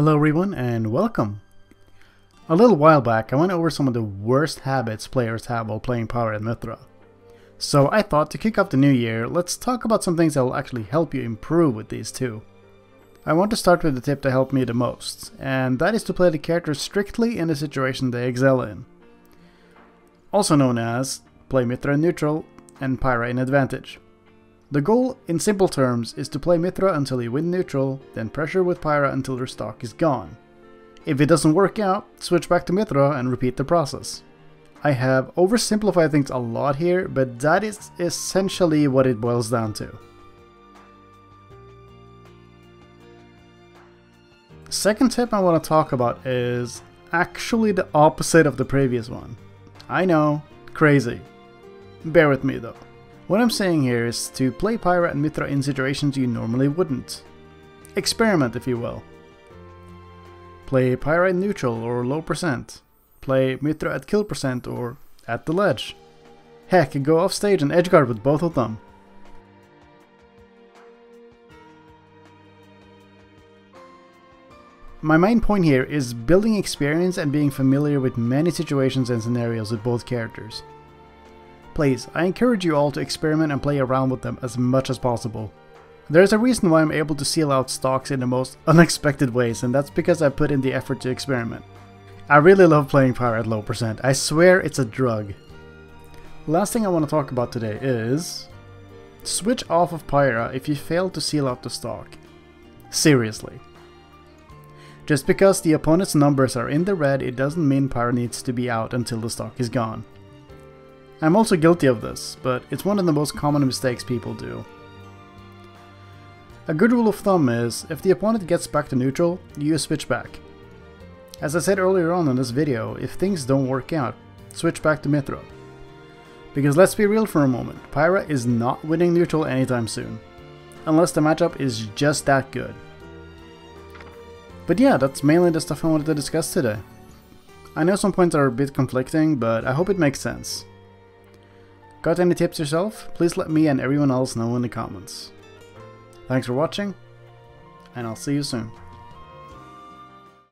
Hello everyone and welcome! A little while back I went over some of the worst habits players have while playing Pyra and Mythra. So I thought to kick off the new year, let's talk about some things that will actually help you improve with these two. I want to start with the tip that helped me the most, and that is to play the characters strictly in the situation they excel in. Also known as, play Mythra in neutral and Pyra in advantage. The goal, in simple terms, is to play Mythra until you win neutral, then pressure with Pyra until her stock is gone. If it doesn't work out, switch back to Mythra and repeat the process. I have oversimplified things a lot here, but that is essentially what it boils down to. Second tip I want to talk about is actually the opposite of the previous one. I know, crazy. Bear with me though. What I'm saying here is to play Pyra and Mythra in situations you normally wouldn't. Experiment, if you will. Play Pyra in neutral or low percent. Play Mythra at kill percent or at the ledge. Heck, go off stage and edgeguard with both of them. My main point here is building experience and being familiar with many situations and scenarios with both characters. Please, I encourage you all to experiment and play around with them as much as possible. There's a reason why I'm able to seal out stocks in the most unexpected ways, and that's because I put in the effort to experiment. I really love playing Pyra at low percent. I swear it's a drug. Last thing I want to talk about today is switch off of Pyra if you fail to seal out the stock. Seriously. Just because the opponent's numbers are in the red, it doesn't mean Pyra needs to be out until the stock is gone. I'm also guilty of this, but it's one of the most common mistakes people do. A good rule of thumb is, if the opponent gets back to neutral, you switch back. As I said earlier on in this video, if things don't work out, switch back to Mythra. Because let's be real for a moment, Pyra is not winning neutral anytime soon. Unless the matchup is just that good. But yeah, that's mainly the stuff I wanted to discuss today. I know some points are a bit conflicting, but I hope it makes sense. Got any tips yourself? Please let me and everyone else know in the comments. Thanks for watching, and I'll see you soon.